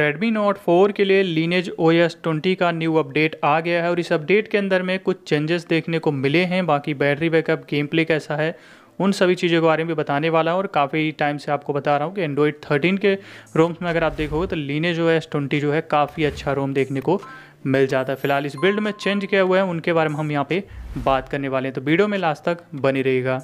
Redmi Note 4 के लिए LineageOS 20 का न्यू अपडेट आ गया है और इस अपडेट के अंदर में कुछ चेंजेस देखने को मिले हैं। बाकी बैटरी बैकअप, गेम प्ले कैसा है, उन सभी चीज़ों के बारे में बताने वाला हूँ। और काफ़ी टाइम से आपको बता रहा हूँ कि Android 13 के रोम्स में अगर आप देखोगे तो LineageOS 20 जो है काफ़ी अच्छा रोम देखने को मिल जाता है। फिलहाल इस बिल्ड में चेंज किया हुआ है, उनके बारे में हम यहाँ पर बात करने वाले हैं, तो वीडियो में लास्ट तक बनी रहेगा।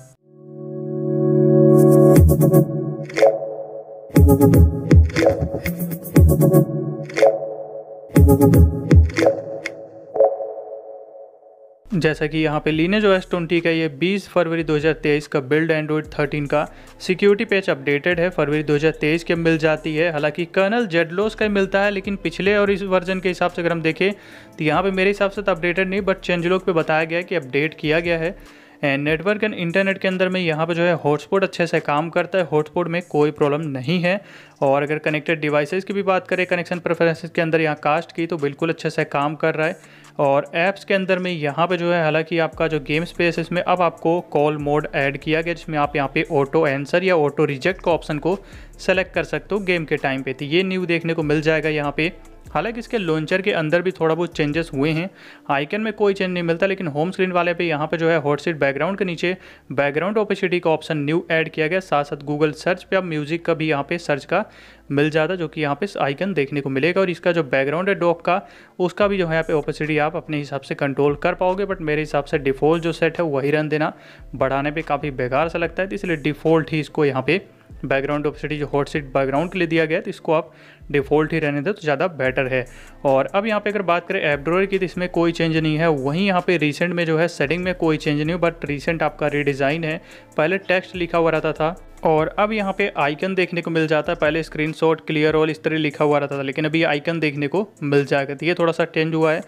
जैसा कि यहाँ पे LineageOS 20 का ये 20 फरवरी 2023 का बिल्ड एंड्रॉइड 13 का सिक्योरिटी पैच अपडेटेड है, फरवरी 2023 के मिल जाती है। हालांकि कर्नल जेडलोस का ही मिलता है, लेकिन पिछले और इस वर्जन के हिसाब से अगर हम देखें तो यहाँ पे मेरे हिसाब से तो अपडेटेड नहीं, बट चेंजलॉग पे बताया गया है कि अपडेट किया गया है। एंड नेटवर्क एंड इंटरनेट के अंदर में यहाँ पे जो है हॉटस्पॉट अच्छे से काम करता है, हॉटस्पॉट में कोई प्रॉब्लम नहीं है। और अगर कनेक्टेड डिवाइसेस की भी बात करें, कनेक्शन प्रेफरेंसेस के अंदर यहाँ कास्ट की तो बिल्कुल अच्छे से काम कर रहा है। और ऐप्स के अंदर में यहाँ पे जो है, हालांकि आपका जो गेम स्पेस है इसमें अब आपको कॉल मोड ऐड किया गया, जिसमें आप यहाँ पे ऑटो आंसर या ऑटो रिजेक्ट का ऑप्शन को सेलेक्ट कर सकते हो गेम के टाइम पे। तो ये न्यू देखने को मिल जाएगा यहाँ पे। हालांकि इसके लॉन्चर के अंदर भी थोड़ा बहुत चेंजेस हुए हैं, आइकन में कोई चेंज नहीं मिलता, लेकिन होम स्क्रीन वाले पे यहाँ पे जो है हॉट सीट बैकग्राउंड के नीचे बैकग्राउंड ओपेसिटी का ऑप्शन न्यू ऐड किया गया। साथ साथ गूगल सर्च पे आप म्यूजिक का भी यहाँ पे सर्च का मिल जाता, जो कि यहाँ पे आइकन देखने को मिलेगा। और इसका जो बैकग्राउंड है डॉक का, उसका भी जो है यहाँ पे ओपेसिटी आप अपने हिसाब से कंट्रोल कर पाओगे, बट मेरे हिसाब से डिफ़ॉल्ट जो सेट है वही रहने देना, बढ़ाने पर काफ़ी बेकार सा लगता है, तो इसलिए डिफ़ॉल्ट ही इसको यहाँ पे बैकग्राउंड ऑप्सिटी जो हॉट सीट बैकग्राउंड के लिए दिया गया है, तो इसको आप डिफ़ॉल्ट ही रहने दें तो ज़्यादा बेटर है। और अब यहाँ पे अगर बात करें ऐप ड्रॉअर की, तो इसमें कोई चेंज नहीं है। वहीं यहाँ पे रीसेंट में जो है सेटिंग में कोई चेंज नहीं हो, बट रीसेंट आपका रीडिज़ाइन है। पहले टेक्स्ट लिखा हुआ रहता था और अब यहाँ पे आइकन देखने को मिल जाता है। पहले स्क्रीनशॉट, क्लियर ऑल, इस तरह लिखा हुआ रहता था, लेकिन अभी आइकन देखने को मिल जाएगा, तो ये थोड़ा सा चेंज हुआ है।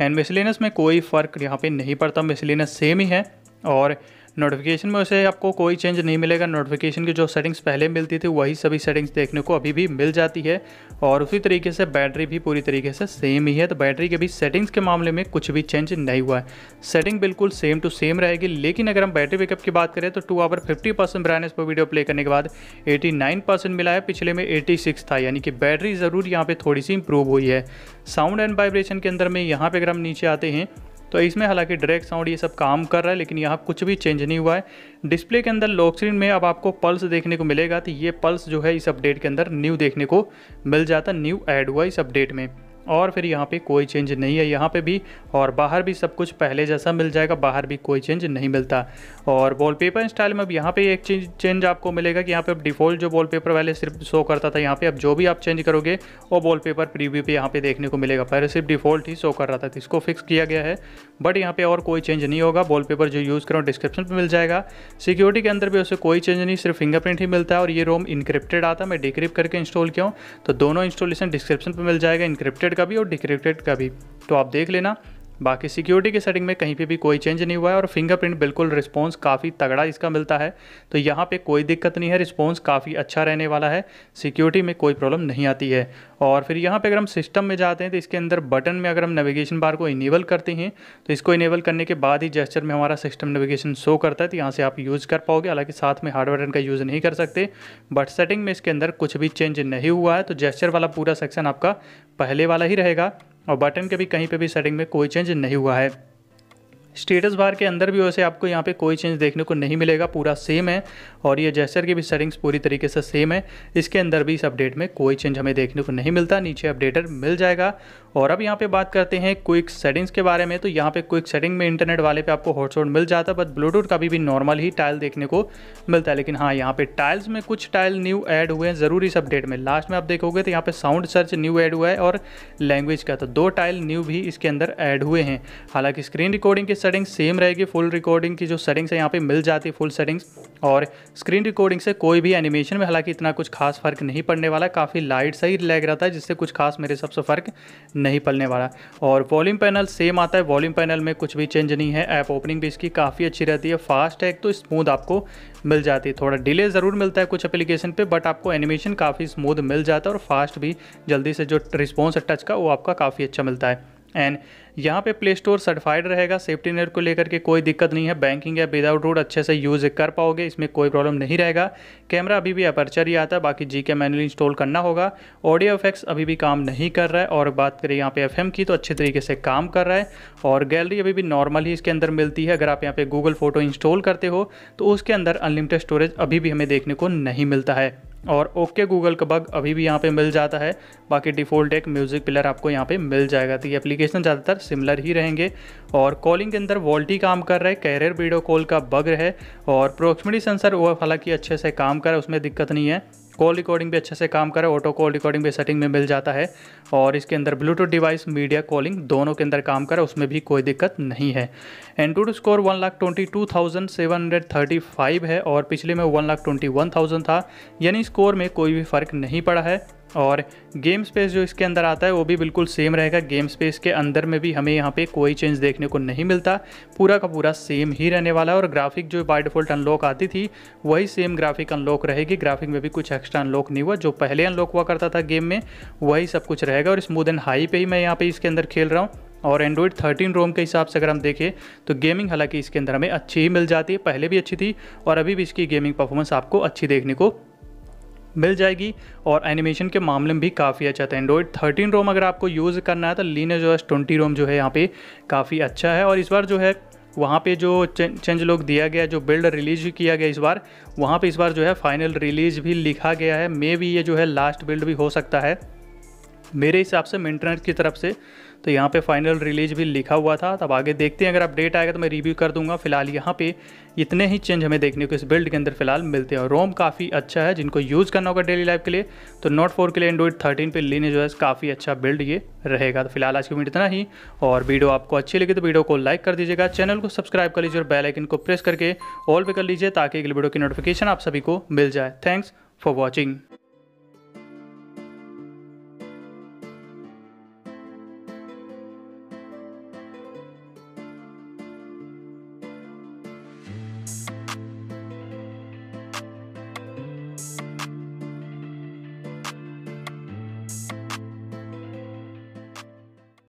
एंड मिसलिनस में कोई फ़र्क यहाँ पर नहीं पड़ता, मिसलिनस सेम ही है। और नोटिफिकेशन में उसे आपको कोई चेंज नहीं मिलेगा, नोटिफिकेशन की जो सेटिंग्स पहले मिलती थी वही सभी सेटिंग्स देखने को अभी भी मिल जाती है। और उसी तरीके से बैटरी भी पूरी तरीके से सेम ही है, तो बैटरी के भी सेटिंग्स के मामले में कुछ भी चेंज नहीं हुआ है, सेटिंग बिल्कुल सेम टू सेम रहेगी। लेकिन अगर हम बैटरी बैकअप की बात करें तो 2 आवर 50% ब्राइटनेस पर वीडियो प्ले करने के बाद 89% मिला है, पिछले में 86 था, यानी कि बैटरी ज़रूर यहाँ पर थोड़ी सी इंप्रूव हुई है। साउंड एंड वाइब्रेशन के अंदर में यहाँ पर अगर हम नीचे आते हैं तो इसमें हालांकि डायरेक्ट साउंड ये सब काम कर रहा है, लेकिन यहाँ कुछ भी चेंज नहीं हुआ है। डिस्प्ले के अंदर लॉक स्क्रीन में अब आपको पल्स देखने को मिलेगा, तो ये पल्स जो है इस अपडेट के अंदर न्यू देखने को मिल जाता, न्यू ऐड हुआ इस अपडेट में। और फिर यहाँ पे कोई चेंज नहीं है, यहाँ पे भी और बाहर भी सब कुछ पहले जैसा मिल जाएगा, बाहर भी कोई चेंज नहीं मिलता। और वॉलपेपर स्टाइल में अब यहाँ पे एक चेंज आपको मिलेगा कि यहाँ पे अब डिफ़ॉल्ट जो वॉलपेपर पहले सिर्फ शो करता था, यहाँ पे अब जो भी आप चेंज करोगे वो वॉलपेपर प्रीव्यू पे यहाँ पे देखने को मिलेगा। पहले सिर्फ डिफ़ॉल्ट ही शो कर रहा था, तो इसको फिक्स किया गया है, बट यहाँ पे और कोई चेंज नहीं होगा। वॉलपेपर जो यूज़ करो डिस्क्रिप्शन पर मिल जाएगा। सिक्योरिटी के अंदर भी उससे कोई चेंज नहीं, सिर्फ फिंगरप्रिंट ही मिलता है। और ये रोम इनक्रिप्टेड आता, मैं डिक्रिप्ट करके इंस्टॉल किया हूँ, तो दोनों इंस्टॉलेशन डिस्क्रिप्शन पर मिल जाएगा, इनक्रिप्टेड का भी और डिक्रिप्टेड का भी, तो आप देख लेना। बाकी सिक्योरिटी के सेटिंग में कहीं पे भी कोई चेंज नहीं हुआ है। और फिंगरप्रिंट बिल्कुल रिस्पॉन्स काफ़ी तगड़ा इसका मिलता है, तो यहाँ पे कोई दिक्कत नहीं है, रिस्पॉन्स काफ़ी अच्छा रहने वाला है, सिक्योरिटी में कोई प्रॉब्लम नहीं आती है। और फिर यहाँ पे अगर हम सिस्टम में जाते हैं तो इसके अंदर बटन में अगर हम नेविगेशन बार को इनेबल करते हैं तो इसको इनेबल करने के बाद ही जेस्चर में हमारा सिस्टम नेविगेशन शो करता है, तो यहाँ से आप यूज़ कर पाओगे। हालाँकि साथ में हार्ड बटन का यूज़ नहीं कर सकते, बट सेटिंग में इसके अंदर कुछ भी चेंज नहीं हुआ है, तो जेस्चर वाला पूरा सेक्शन आपका पहले वाला ही रहेगा। और बटन के भी कहीं पे भी सेटिंग में कोई चेंज नहीं हुआ है। स्टेटस बार के अंदर भी वैसे आपको यहाँ पे कोई चेंज देखने को नहीं मिलेगा, पूरा सेम है। और ये जेस्चर की भी सेटिंग्स पूरी तरीके से सेम है, इसके अंदर भी इस अपडेट में कोई चेंज हमें देखने को नहीं मिलता, नीचे अपडेटर मिल जाएगा। और अब यहाँ पे बात करते हैं क्विक सेटिंग्स के बारे में, तो यहाँ पे क्विक सेटिंग में इंटरनेट वाले पे आपको हॉटस्पॉट मिल जाता है, बट ब्लूटूथ का भी नॉर्मल ही टाइल देखने को मिलता है। लेकिन हाँ, यहाँ पे टाइल्स में कुछ टाइल न्यू ऐड हुए हैं ज़रूर इस अपडेट में। लास्ट में आप देखोगे तो यहाँ पे साउंड सर्च न्यू ऐड हुआ है और लैंग्वेज का, तो दो टाइल न्यू भी इसके अंदर ऐड हुए हैं। हालाँकि स्क्रीन रिकॉर्डिंग की सेटिंग्स सेम रहेगी, फुल रिकॉर्डिंग की जो सेटिंग्स है यहाँ पे मिल जाती है, फुल सेटिंग्स। और स्क्रीन रिकॉर्डिंग से कोई भी एनिमेशन में हालांकि इतना कुछ खास फर्क नहीं पड़ने वाला, काफ़ी लाइट सा ही लैग रहता है, जिससे कुछ खास मेरे हिसाब से फ़र्क नहीं पड़ने वाला। और वॉल्यूम पैनल सेम आता है, वॉल्यूम पैनल में कुछ भी चेंज नहीं है। ऐप ओपनिंग भी इसकी काफ़ी अच्छी रहती है, फास्ट है तो स्मूथ आपको मिल जाती है, थोड़ा डिले ज़रूर मिलता है कुछ एप्लीकेशन पे, बट आपको एनिमेशन काफ़ी स्मूथ मिल जाता है और फास्ट भी, जल्दी से जो रिस्पॉन्स है टच का वो आपका काफ़ी अच्छा मिलता है। एंड यहाँ पे प्ले स्टोर सर्टिफाइड रहेगा, सेफ्टी नेट को लेकर के कोई दिक्कत नहीं है, बैंकिंग ऐप विदाउट रूट अच्छे से यूज़ कर पाओगे, इसमें कोई प्रॉब्लम नहीं रहेगा। कैमरा अभी भी अपर्चर ही आता है, बाकी जीके मैनुअली इंस्टॉल करना होगा। ऑडियो इफेक्ट्स अभी भी काम नहीं कर रहा है, और बात करें यहाँ पे एफएम की तो अच्छे तरीके से काम कर रहा है, और गैलरी अभी भी नॉर्मल ही इसके अंदर मिलती है। अगर आप यहाँ पर गूगल फोटो इंस्टॉल करते हो तो उसके अंदर अनलिमिटेड स्टोरेज अभी भी हमें देखने को नहीं मिलता है, और ओके गूगल का बग अभी भी यहाँ पे मिल जाता है। बाकी डिफ़ॉल्ट एक म्यूज़िक प्लेयर आपको यहाँ पे मिल जाएगा, तो ये एप्लीकेशन ज़्यादातर सिमिलर ही रहेंगे। और कॉलिंग के अंदर वॉल्टी काम कर रहा है, कैरियर वीडियो कॉल का बग है, और प्रॉक्सिमिटी सेंसर वो हालांकि अच्छे से काम कर रहा है, उसमें दिक्कत नहीं है। कॉल रिकॉर्डिंग भी अच्छे से काम कर रहा है, ऑटो कॉल रिकॉर्डिंग भी सेटिंग में मिल जाता है, और इसके अंदर ब्लूटूथ डिवाइस मीडिया कॉलिंग दोनों के अंदर काम कर रहा है, उसमें भी कोई दिक्कत नहीं है। एंड्रॉइड स्कोर 1,22,735 है, और पिछले में 1,21,000 था, यानी स्कोर में कोई भी फ़र्क नहीं पड़ा है। और गेम स्पेस जो इसके अंदर आता है वो भी बिल्कुल सेम रहेगा, गेम स्पेस के अंदर में भी हमें यहाँ पे कोई चेंज देखने को नहीं मिलता, पूरा का पूरा सेम ही रहने वाला है। और ग्राफिक जो बाय डिफ़ॉल्ट अनलॉक आती थी वही सेम ग्राफिक अनलॉक रहेगी, ग्राफिक में भी कुछ एक्स्ट्रा अनलॉक नहीं हुआ, जो पहले अनलॉक हुआ करता था गेम में वही सब कुछ रहेगा। और स्मूथ एंड हाई पे ही मैं यहाँ पे इसके अंदर खेल रहा हूँ, और एंड्रॉइड 13 रोम के हिसाब से अगर हम देखें तो गेमिंग हालांकि इसके अंदर हमें अच्छी ही मिल जाती है, पहले भी अच्छी थी और अभी भी इसकी गेमिंग परफॉर्मेंस आपको अच्छी देखने को मिल जाएगी। और एनिमेशन के मामले में भी काफ़ी अच्छा था। एंड्रॉइड 13 रोम अगर आपको यूज़ करना है तो LineageOS 20 रोम जो है यहाँ पे काफ़ी अच्छा है। और इस बार जो है वहाँ पे जो चेंज लॉग दिया गया, जो बिल्ड रिलीज किया गया इस बार, वहाँ पे इस बार जो है फाइनल रिलीज भी लिखा गया है, मे भी ये जो है लास्ट बिल्ड भी हो सकता है मेरे हिसाब से मेंटेनेंस की तरफ से, तो यहाँ पे फाइनल रिलीज भी लिखा हुआ था। तब आगे देखते हैं, अगर अपडेट आएगा तो मैं रिव्यू कर दूंगा। फिलहाल यहाँ पे इतने ही चेंज हमें देखने को इस बिल्ड के अंदर फिलहाल मिलते हैं, और रोम काफ़ी अच्छा है। जिनको यूज़ करना होगा डेली लाइफ के लिए तो नोट 4 के लिए एंड्रॉइड 13 पे LineageOS काफ़ी अच्छा बिल्ड ये रहेगा। तो फिलहाल आज की वीडियो इतना ही, और वीडियो आपको अच्छी लगी तो वीडियो को लाइक कर दीजिएगा, चैनल को सब्सक्राइब कर लीजिए, और बेल आइकन को प्रेस करके ऑल पे कर लीजिए ताकि अगली वीडियो की नोटिफिकेशन आप सभी को मिल जाए। Thanks for watching.